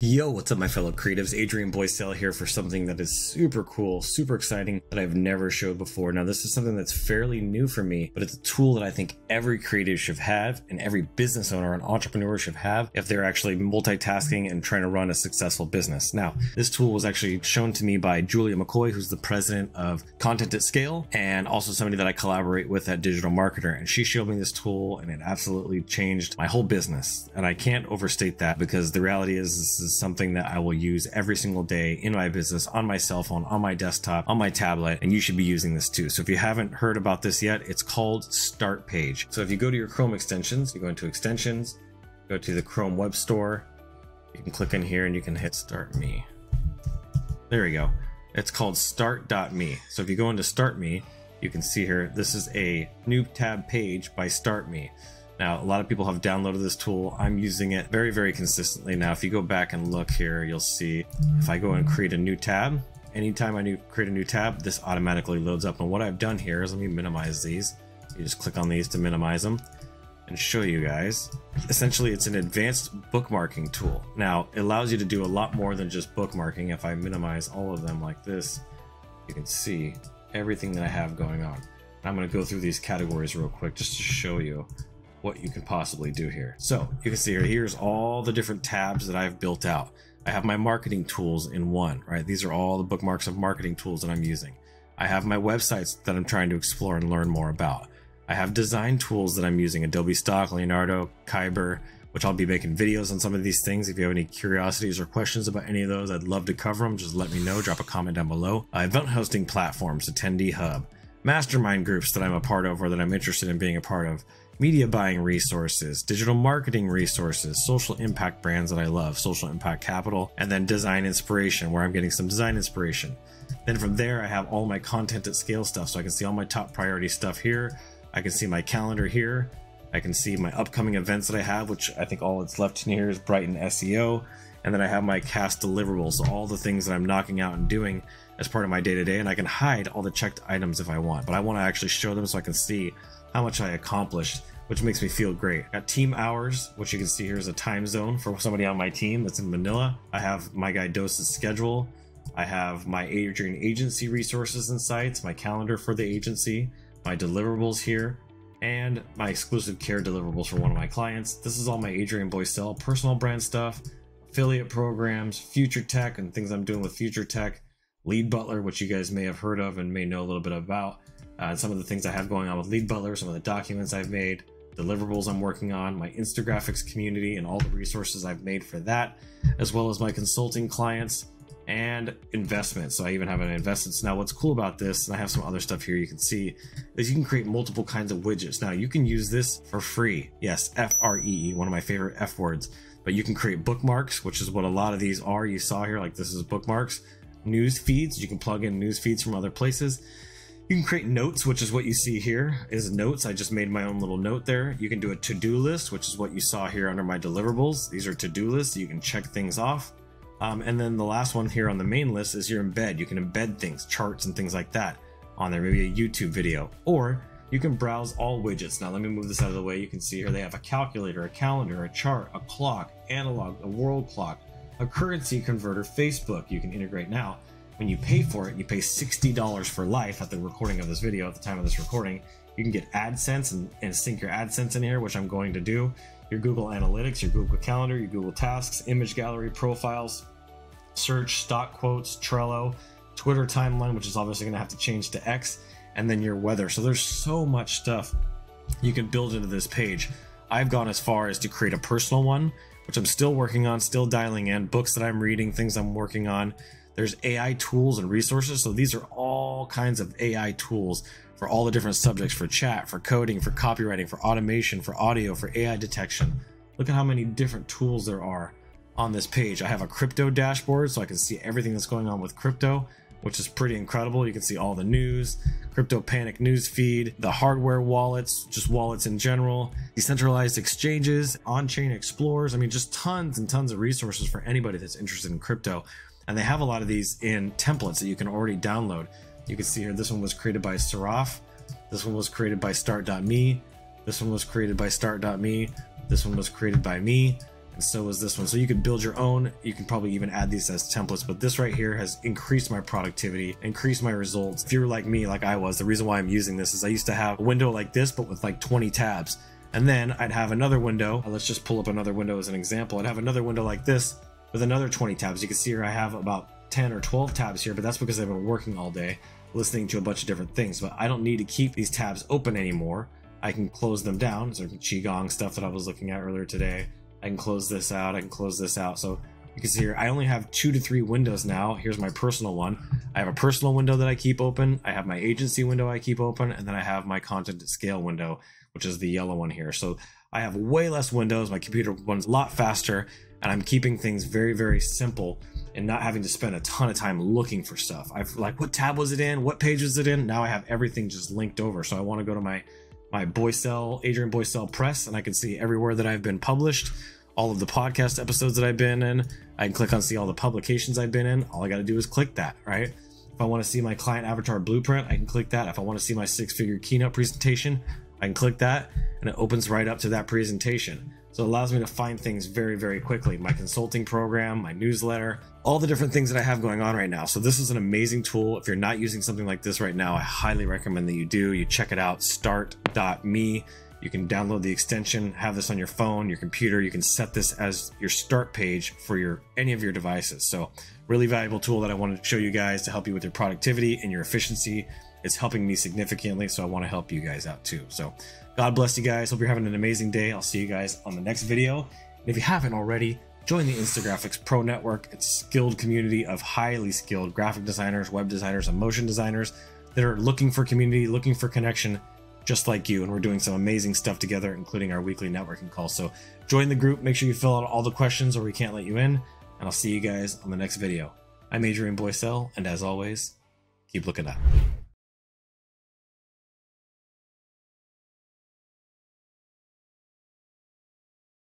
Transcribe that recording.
Yo, what's up my fellow creatives? Adrian Boycell here for something that is super cool, super exciting that I've never showed before. Now this is something that's fairly new for me, but it's a tool that I think every creative should have and every business owner and entrepreneur should have if they're actually multitasking and trying to run a successful business. Now, this tool was actually shown to me by Julia McCoy, who's the president of Content at Scale and also somebody that I collaborate with at Digital Marketer. And she showed me this tool and it absolutely changed my whole business. And I can't overstate that because the reality is this is something that I will use every single day in my business, on my cell phone, on my desktop, on my tablet, and you should be using this too. So if you haven't heard about this yet, it's called Start Page. So if you go to your Chrome extensions, you go into extensions, go to the Chrome Web Store, you can click in here and you can hit Start.me. There we go. It's called Start.me. So if you go into Start.me, you can see here, this is a new tab page by Start.me. Now, a lot of people have downloaded this tool. I'm using it very, very consistently. Now, if you go back and look here, you'll see if I go and create a new tab, anytime I create a new tab, this automatically loads up. And what I've done here is, let me minimize these. You just click on these to minimize them and show you guys. Essentially, it's an advanced bookmarking tool. Now, it allows you to do a lot more than just bookmarking. If I minimize all of them like this, you can see everything that I have going on. I'm gonna go through these categories real quick just to show you what you can possibly do here. So you can see here, here's all the different tabs that I've built out. I have my marketing tools in one, right? These are all the bookmarks of marketing tools that I'm using. I have my websites that I'm trying to explore and learn more about. I have design tools that I'm using, Adobe Stock, Leonardo, Kiber, which I'll be making videos on some of these things. If you have any curiosities or questions about any of those, I'd love to cover them. Just let me know, drop a comment down below. Event hosting platforms, Attendee Hub, mastermind groups that I'm a part of or that I'm interested in being a part of, media buying resources, digital marketing resources, social impact brands that I love, social impact capital, and then design inspiration where I'm getting some design inspiration. Then from there, I have all my Content at Scale stuff. So I can see all my top priority stuff here. I can see my calendar here. I can see my upcoming events that I have, which I think all that's left in here is Brighton SEO. And then I have my cast deliverables, so all the things that I'm knocking out and doing as part of my day-to-day, and I can hide all the checked items if I want, but I want to actually show them so I can see how much I accomplished, which makes me feel great. I got team hours, which you can see here is a time zone for somebody on my team that's in Manila. I have my guy Dose's schedule. I have my Adrian Agency resources and sites, my calendar for the agency, my deliverables here, and my exclusive care deliverables for one of my clients. This is all my Adrian Boycell personal brand stuff, affiliate programs, future tech, and things I'm doing with future tech, Lead Butler, which you guys may have heard of and may know a little bit about, and some of the things I have going on with Lead Butler, some of the documents I've made, deliverables I'm working on, my Instagraphics community and all the resources I've made for that, as well as my consulting clients and investments. So I even have an investments. Now what's cool about this, and I have some other stuff here you can see, is you can create multiple kinds of widgets. Now you can use this for free. Yes, F-R-E-E, one of my favorite F words, but you can create bookmarks, which is what a lot of these are. You saw here, like this is bookmarks. News feeds, you can plug in news feeds from other places. You can create notes, which is what you see here is notes. I just made my own little note there. You can do a to-do list, which is what you saw here under my deliverables. These are to-do lists, so you can check things off. And then the last one here on the main list is your embed. You can embed things, charts and things like that on there, maybe a YouTube video, or you can browse all widgets. Now let me move this out of the way. You can see here they have a calculator, a calendar, a chart, a clock, analog, a world clock, a currency converter, Facebook, you can integrate now. When you pay for it, you pay $60 for life at the recording of this video, at the time of this recording. You can get AdSense and sync your AdSense in here, which I'm going to do. Your Google Analytics, your Google Calendar, your Google Tasks, image gallery, profiles, search, stock quotes, Trello, Twitter timeline, which is obviously gonna have to change to X, and then your weather. So there's so much stuff you can build into this page. I've gone as far as to create a personal one, which I'm still working on, still dialing in, books that I'm reading, things I'm working on. There's AI tools and resources. So these are all kinds of AI tools for all the different subjects, for chat, for coding, for copywriting, for automation, for audio, for AI detection. Look at how many different tools there are on this page. I have a crypto dashboard so I can see everything that's going on with crypto, which is pretty incredible. You can see all the news, crypto panic news feed, the hardware wallets, just wallets in general, decentralized exchanges, on-chain explorers. I mean, just tons and tons of resources for anybody that's interested in crypto. And they have a lot of these in templates that you can already download. You can see here, this one was created by Seraf. This one was created by Start.me. This one was created by Start.me. This one was created by me. and so is this one. So you can build your own. You can probably even add these as templates, but this right here has increased my productivity, increased my results. If you're like me, like I was, the reason why I'm using this is I used to have a window like this, but with like 20 tabs. And then I'd have another window. Let's just pull up another window as an example. I'd have another window like this with another 20 tabs. You can see here I have about 10 or 12 tabs here, but that's because I've been working all day listening to a bunch of different things. But I don't need to keep these tabs open anymore. I can close them down. So Qigong stuff that I was looking at earlier today. I can close this out. I can close this out. So you can see here, I only have 2 to 3 windows now. Here's my personal one. I have a personal window that I keep open. I have my agency window I keep open. And then I have my Content at Scale window, which is the yellow one here. So I have way less windows. My computer runs a lot faster, and I'm keeping things very, very simple and not having to spend a ton of time looking for stuff. I've like, what tab was it in? What page was it in? Now I have everything just linked over. So I want to go to my Boycell, Adrian Boycell Press, and I can see everywhere that I've been published, all of the podcast episodes that I've been in. I can click on see all the publications I've been in. All I got to do is click that, right? If I want to see my client avatar blueprint, I can click that. If I want to see my 6-figure keynote presentation, I can click that, and it opens right up to that presentation. So it allows me to find things very, very quickly. My consulting program, my newsletter, all the different things that I have going on right now. So this is an amazing tool. If you're not using something like this right now, I highly recommend that you do. You check it out, Start.me. You can download the extension, have this on your phone, your computer. You can set this as your start page for any of your devices. So really valuable tool that I wanted to show you guys to help you with your productivity and your efficiency. It's helping me significantly, so I want to help you guys out too. So God bless you guys. Hope you're having an amazing day. I'll see you guys on the next video. And if you haven't already, join the Instagraphics Pro Network. It's a skilled community of highly skilled graphic designers, web designers, and motion designers that are looking for community, looking for connection, just like you. And we're doing some amazing stuff together, including our weekly networking call. So join the group. Make sure you fill out all the questions or we can't let you in. And I'll see you guys on the next video. I'm Adrian Boycell, and as always, keep looking up.